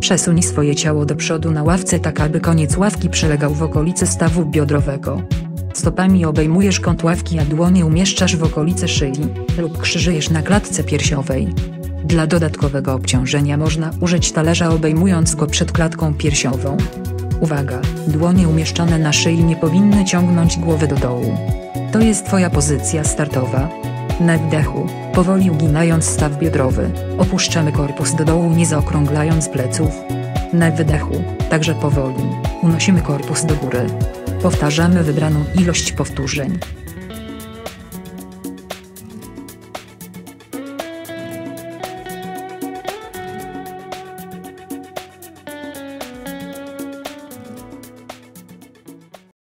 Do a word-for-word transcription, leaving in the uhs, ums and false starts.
Przesuń swoje ciało do przodu na ławce tak, aby koniec ławki przylegał w okolicy stawu biodrowego. Stopami obejmujesz kąt ławki, a dłonie umieszczasz w okolicy szyi lub krzyżyjesz na klatce piersiowej. Dla dodatkowego obciążenia można użyć talerza, obejmując go przed klatką piersiową. Uwaga! Dłonie umieszczone na szyi nie powinny ciągnąć głowy do dołu. To jest Twoja pozycja startowa. Na wdechu, powoli uginając staw biodrowy, opuszczamy korpus do dołu, nie zaokrąglając pleców. Na wydechu, także powoli, unosimy korpus do góry. Powtarzamy wybraną ilość powtórzeń.